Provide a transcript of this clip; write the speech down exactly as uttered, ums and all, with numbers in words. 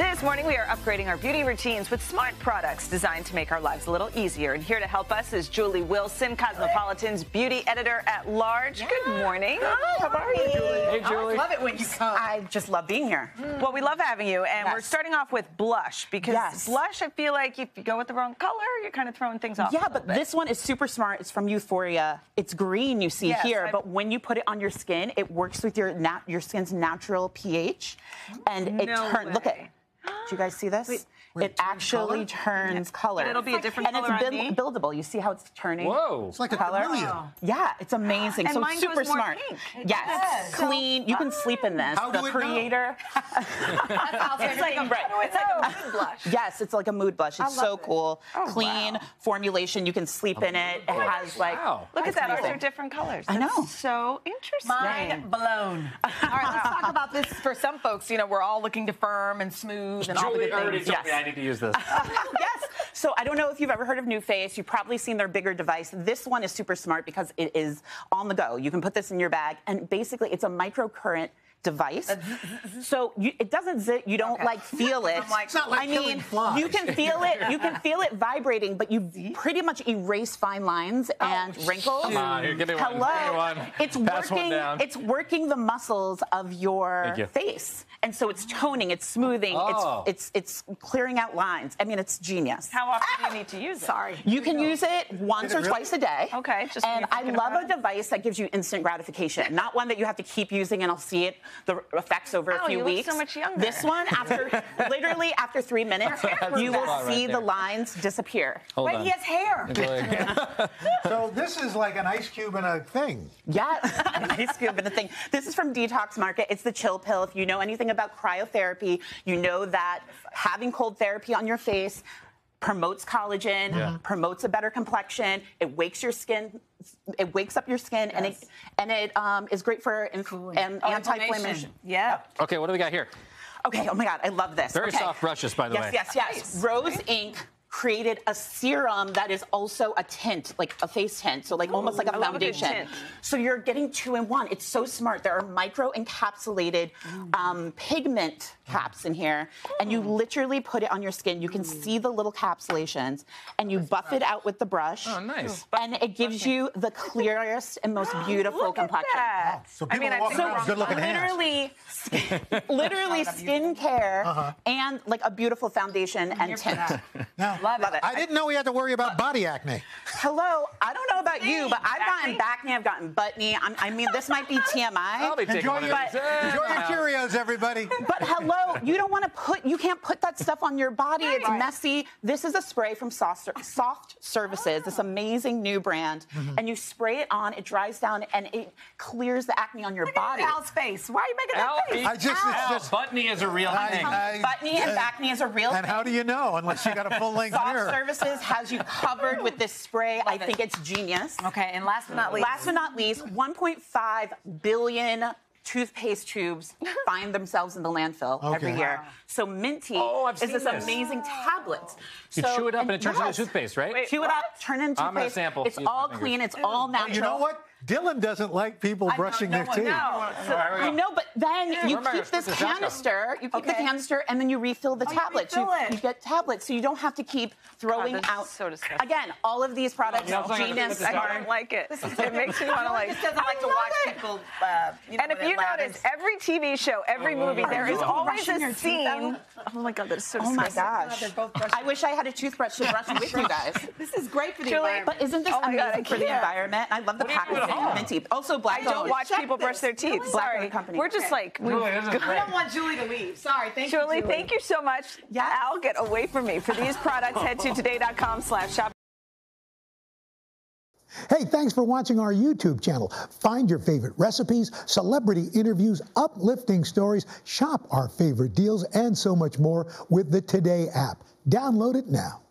This morning, we are upgrading our beauty routines with smart products designed to make our lives a little easier. And here to help us is Julie Wilson, Cosmopolitan's beauty editor at large. Yeah. Good morning. Hi, how are you, Julie? Hey, Julie. I love it when you come. I just love being here. Mm. Well, we love having you, and yes. we're starting off with blush, because yes. blush, I feel like if you go with the wrong color, you're kind of throwing things off. Yeah, but bit. this one is super smart. It's from Euphoria. It's green, you see yes, here, I've... but when you put it on your skin, it works with your nat your skin's natural pH, and it no turns. Look at. Do you guys see this? Wait, wait, it actually color? turns yeah. color. And it'll be a different and color. And it's build on buildable. You see how it's turning? Whoa. It's like a color. Wow. Yeah, it's amazing. And so mine it's super goes more smart. Pink. It yes. So clean. You can sleep in this. How the do creator. It it's like a right. it's like a mood blush. Yes, it's like a mood blush. It's so it. cool. Oh, clean wow. formulation. You can sleep oh, in it. It has like wow. look at that. Ours are different colors. I know. So interesting. Mind blown. All right, let's talk about this for some folks. You know, we're all looking to firm and smooth. And Julie already told yes. me I need to use this. yes. So I don't know if you've ever heard of NuFace. You've probably seen their bigger device. This one is super smart because it is on the go. You can put this in your bag, and basically it's a microcurrent device. So you, it doesn't zit. You don't okay. like feel it. Like, it's not like I mean, flies. you can feel it. You can feel it vibrating, but you pretty much erase fine lines and oh, wrinkles. Come on, here, give me one. Hello. Give me one. It's Pass working. One it's working the muscles of your you. face, and so it's toning, it's smoothing, oh. it's it's it's clearing out lines. I mean, it's genius. How often ah. do you need to use it? Sorry, you can use it once it or really? twice a day. Okay. Just and I love a device that gives you instant gratification, not one that you have to keep using, and I'll see it. the effects over oh, a few you weeks. Look so much younger. This one, after literally after three minutes, you will right see there. the lines disappear. Hold Wait, on. he has hair. Yeah. So this is like an ice cube and a thing. Yeah, an ice cube and a thing. This is from Detox Market. It's the chill pill. If you know anything about cryotherapy, you know that having cold therapy on your face promotes collagen, yeah. promotes a better complexion. It wakes your skin. It wakes up your skin, yes. and it and it um, is great for inf cool. an oh, anti-inflammation. Yeah. Yep. Okay, what do we got here? Okay. Oh my God, I love this. Very okay. soft brushes, by the yes, way. Yes, yes, yes. Nice. Rose right? Ink created a serum that is also a tint, like a face tint, so like Ooh, almost like a I foundation. Love a good tint. So you're getting two in one. It's so smart. There are micro encapsulated um, pigment caps in here, mm. and you literally put it on your skin. You can mm. see the little capsulations, and you That's buff it out with the brush. Oh, nice! And it gives okay. you the clearest and most beautiful Look complexion. At that. Wow. So people I mean, walk so around good-looking hands. Literally, skin, literally skincare uh-huh. and like a beautiful foundation and tint. Now, Love it. I didn't know we had to worry about body acne. Hello, I don't know about you, but I've gotten back knee, I've gotten butt knee. I'm, I mean, this might be T M I. I'll be enjoy your, but, enjoy your Cheerios, everybody. But hello, you don't want to put, you can't put that stuff on your body. It's right. messy. This is a spray from Soft, Soft Services, oh. this amazing new brand, mm-hmm. and you spray it on. It dries down and it clears the acne on your Look body. Al's face. Why are you making that face? I just, Al. It's just, butt knee is a real I, thing. I, butt knee and uh, back knee is a real and thing. And how do you know unless you got a full length? Soft Here. Services has you covered with this spray. Love I it. think it's genius. Okay, and last but not least, last but not least, one point five billion toothpaste tubes find themselves in the landfill okay. every year. Wow. So Minty oh, is this, this amazing tablet. You so, chew it up and, and it turns yes. into toothpaste, right? Wait, chew what? it up, turn it into I'm toothpaste. Sample. It's Use all clean. It's Ew. all natural. Oh, you know what? Dylan doesn't like people I brushing know, no their teeth. No. So, right, I know, but then yeah, you keep this canister, you keep okay. the canister, and then you refill the oh, tablets. You, refill you, you get tablets, so you don't have to keep throwing God, out. So Again, all of these products, oh, no, genius. I don't like it. This is, it makes me want to like. Just doesn't I like to watch it. people. Uh, you know, and if you notice, every T V show, every oh, movie, there is always a scene. Oh my God, that's so disgusting. Oh my gosh. I wish I had a toothbrush to brush with you guys. This is great for the environment. But isn't this amazing for the environment? I love the packaging. Oh. Minty. Also, black. I don't watch people this. brush their teeth. Really? Sorry, we're just okay. like we. Really, I don't want Julie to leave. Sorry, thank Julie, you, Julie. Thank you so much. Yeah, Al, get away from me. For these products, head to today dot com slash shop. Hey, thanks for watching our YouTube channel. Find your favorite recipes, celebrity interviews, uplifting stories, shop our favorite deals, and so much more with the Today app. Download it now.